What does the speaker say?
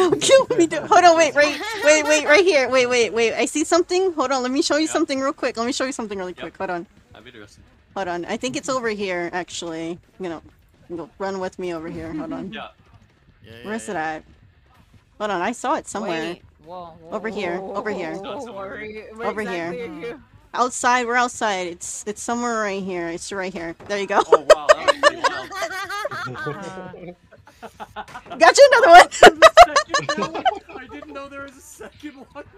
Don't kill me. Hold on, wait, right here. Wait. I see something. Hold on, let me show you something real quick. Let me show you something really quick. Hold on. Hold on. I think it's over here, actually. You know, run with me over here. Hold on. Where's it at? Hold on, I saw it somewhere. Whoa, over here. Where exactly are you? Outside, we're outside. It's somewhere right here. It's right here. There you go. Oh, wow. Gotcha, another one! I didn't know there was a second one.